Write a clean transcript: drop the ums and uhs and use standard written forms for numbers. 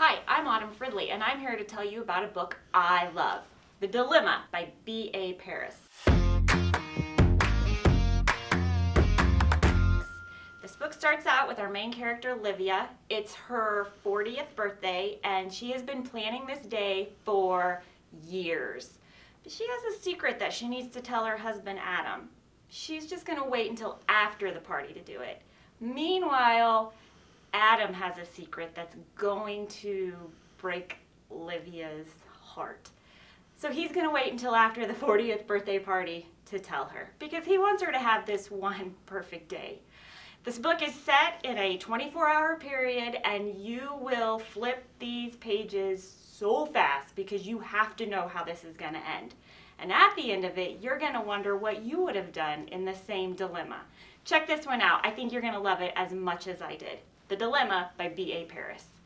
Hi, I'm Autumn Fridley, and I'm here to tell you about a book I love, The Dilemma by B.A. Paris. This book starts out with our main character, Livia. It's her 40th birthday, and she has been planning this day for years. But she has a secret that she needs to tell her husband, Adam. She's just going to wait until after the party to do it. Meanwhile, Adam has a secret that's going to break Livia's heart. So he's going to wait until after the 40th birthday party to tell her, because he wants her to have this one perfect day. This book is set in a 24-hour period, and you will flip these pages so fast because you have to know how this is going to end. And at the end of it, you're going to wonder what you would have done in the same dilemma. Check this one out. I think you're going to love it as much as I did. The Dilemma by B.A. Paris.